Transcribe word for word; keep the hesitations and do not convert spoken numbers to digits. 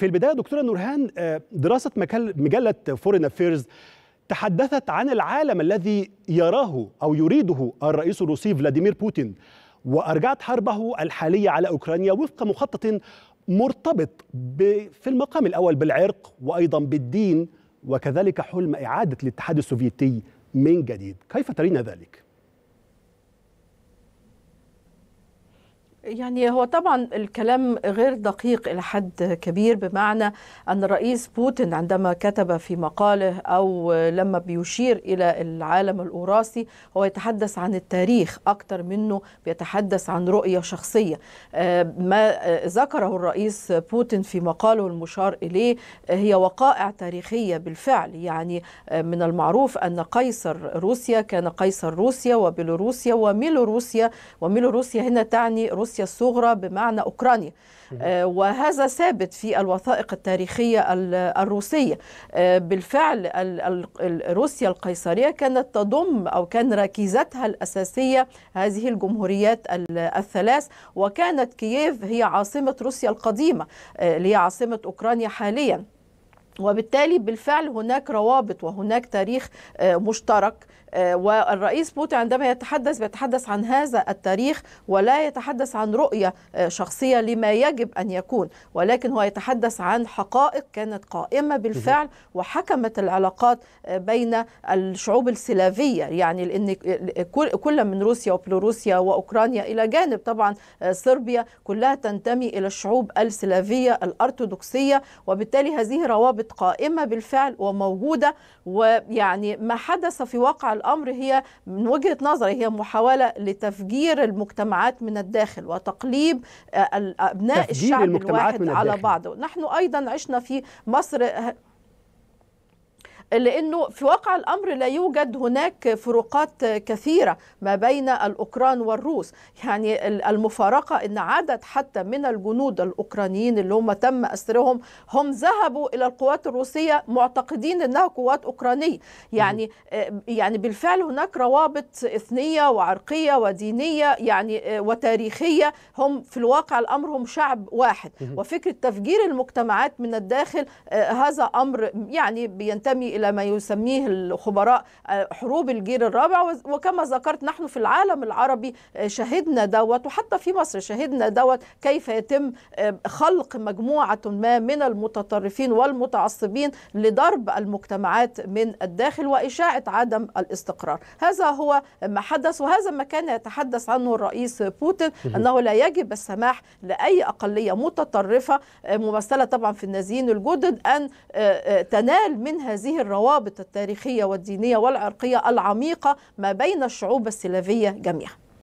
في البداية دكتورة نورهان، دراسة مجلة فورين أفيرز تحدثت عن العالم الذي يراه أو يريده الرئيس الروسي فلاديمير بوتين، وأرجعت حربه الحالية على أوكرانيا وفق مخطط مرتبط في المقام الأول بالعرق وأيضا بالدين، وكذلك حلم إعادة الاتحاد السوفيتي من جديد. كيف ترين ذلك؟ يعني هو طبعا الكلام غير دقيق إلى حد كبير، بمعنى أن الرئيس بوتين عندما كتب في مقاله أو لما بيشير إلى العالم الأوراسي هو يتحدث عن التاريخ أكتر منه بيتحدث عن رؤية شخصية. ما ذكره الرئيس بوتين في مقاله المشار إليه هي وقائع تاريخية بالفعل. يعني من المعروف أن قيصر روسيا كان قيصر روسيا وبيلاروسيا وميلوروسيا، وميلوروسيا هنا تعني روسيا الصغرى بمعنى أوكرانيا، وهذا ثابت في الوثائق التاريخية الروسية. بالفعل روسيا القيصرية كانت تضم أو كان ركيزتها الأساسية هذه الجمهوريات الثلاث، وكانت كييف هي عاصمة روسيا القديمة اللي هي عاصمة أوكرانيا حاليا، وبالتالي بالفعل هناك روابط وهناك تاريخ مشترك. والرئيس بوتين عندما يتحدث بيتحدث عن هذا التاريخ ولا يتحدث عن رؤية شخصية لما يجب أن يكون، ولكن هو يتحدث عن حقائق كانت قائمة بالفعل وحكمت العلاقات بين الشعوب السلافية، يعني لأن كل من روسيا وبيلاروسيا وأوكرانيا إلى جانب طبعا صربيا كلها تنتمي إلى الشعوب السلافية الأرثوذكسية، وبالتالي هذه روابط قائمة بالفعل وموجودة. ويعني ما حدث في واقع الأمر هي من وجهة نظري هي محاولة لتفجير المجتمعات من الداخل وتقليب أبناء الشعب الواحد على بعضه. نحن أيضا عشنا في مصر، لأنه في واقع الأمر لا يوجد هناك فروقات كثيرة ما بين الأوكران والروس. يعني المفارقة أن عدد حتى من الجنود الأوكرانيين اللي هم تم أسرهم هم ذهبوا إلى القوات الروسية معتقدين أنها قوات أوكرانية. يعني يعني بالفعل هناك روابط إثنية وعرقية ودينية يعني وتاريخية، هم في الواقع الأمر هم شعب واحد. وفكرة تفجير المجتمعات من الداخل هذا أمر يعني بينتمي إلى ما يسميه الخبراء حروب الجيل الرابع، وكما ذكرت نحن في العالم العربي شهدنا دوت، وحتى في مصر شهدنا دوت، كيف يتم خلق مجموعة ما من المتطرفين والمتعصبين لضرب المجتمعات من الداخل وإشاعة عدم الاستقرار. هذا هو ما حدث، وهذا ما كان يتحدث عنه الرئيس بوتين، أنه لا يجب السماح لأي أقلية متطرفة ممثلة طبعا في النازيين الجدد أن تنال من هذه الروابط التاريخية والدينية والعرقية العميقة ما بين الشعوب السلافية جميعا.